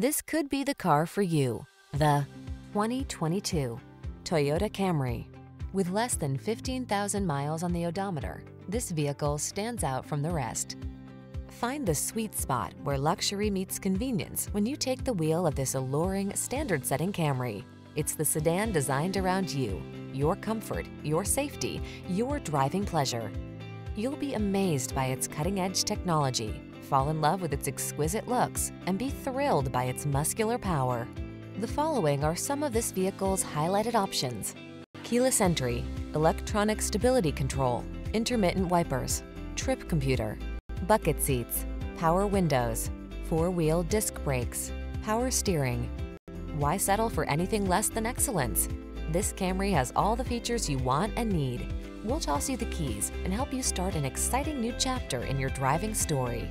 This could be the car for you. The 2022 Toyota Camry. With less than 15,000 miles on the odometer, this vehicle stands out from the rest. Find the sweet spot where luxury meets convenience when you take the wheel of this alluring, standard-setting Camry. It's the sedan designed around you, your comfort, your safety, your driving pleasure. You'll be amazed by its cutting-edge technology, fall in love with its exquisite looks, and be thrilled by its muscular power. The following are some of this vehicle's highlighted options: keyless entry, electronic stability control, intermittent wipers, trip computer, bucket seats, power windows, four-wheel disc brakes, power steering. Why settle for anything less than excellence? This Camry has all the features you want and need. We'll toss you the keys and help you start an exciting new chapter in your driving story.